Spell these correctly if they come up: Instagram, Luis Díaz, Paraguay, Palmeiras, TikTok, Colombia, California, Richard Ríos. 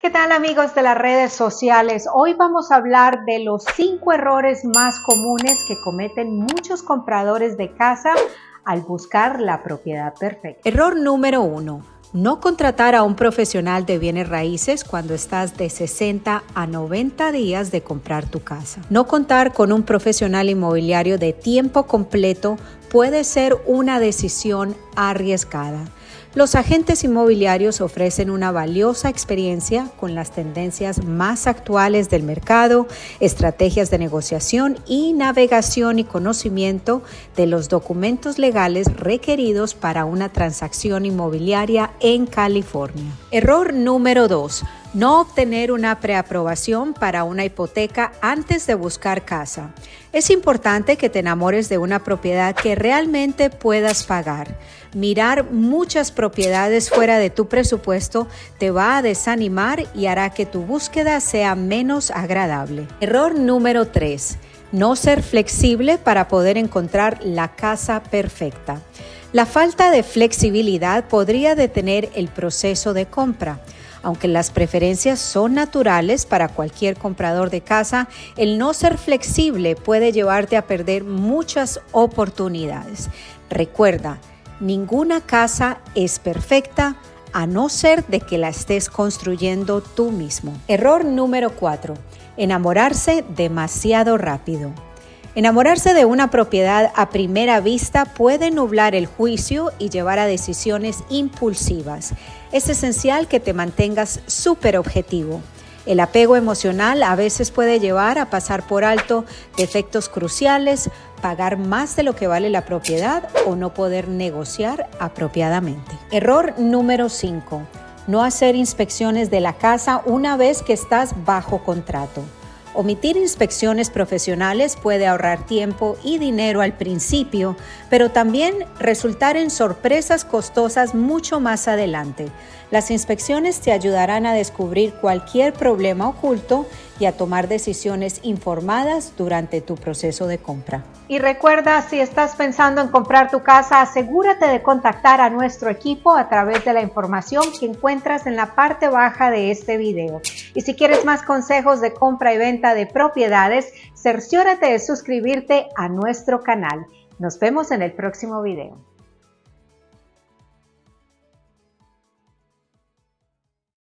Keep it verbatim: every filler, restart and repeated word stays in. ¿Qué tal, amigos de las redes sociales? Hoy vamos a hablar de los cinco errores más comunes que cometen muchos compradores de casa al buscar la propiedad perfecta. Error número uno. No contratar a un profesional de bienes raíces cuando estás de sesenta a noventa días de comprar tu casa. No contar con un profesional inmobiliario de tiempo completo puede ser una decisión arriesgada. Los agentes inmobiliarios ofrecen una valiosa experiencia con las tendencias más actuales del mercado, estrategias de negociación y navegación y conocimiento de los documentos legales requeridos para una transacción inmobiliaria en California. Error número dos. No obtener una preaprobación para una hipoteca antes de buscar casa. Es importante que te enamores de una propiedad que realmente puedas pagar. Mirar muchas propiedades fuera de tu presupuesto te va a desanimar y hará que tu búsqueda sea menos agradable. Error número tres. No ser flexible para poder encontrar la casa perfecta. La falta de flexibilidad podría detener el proceso de compra. Aunque las preferencias son naturales para cualquier comprador de casa, el no ser flexible puede llevarte a perder muchas oportunidades. Recuerda, ninguna casa es perfecta a no ser de que la estés construyendo tú mismo. Error número cuatro. Enamorarse demasiado rápido. Enamorarse de una propiedad a primera vista puede nublar el juicio y llevar a decisiones impulsivas. Es esencial que te mantengas súper objetivo. El apego emocional a veces puede llevar a pasar por alto defectos cruciales, pagar más de lo que vale la propiedad o no poder negociar apropiadamente. Error número cinco. No hacer inspecciones de la casa una vez que estás bajo contrato. Omitir inspecciones profesionales puede ahorrar tiempo y dinero al principio, pero también resultar en sorpresas costosas mucho más adelante. Las inspecciones te ayudarán a descubrir cualquier problema oculto y a tomar decisiones informadas durante tu proceso de compra. Y recuerda, si estás pensando en comprar tu casa, asegúrate de contactar a nuestro equipo a través de la información que encuentras en la parte baja de este video. Y si quieres más consejos de compra y venta de propiedades, cerciórate de suscribirte a nuestro canal. Nos vemos en el próximo video.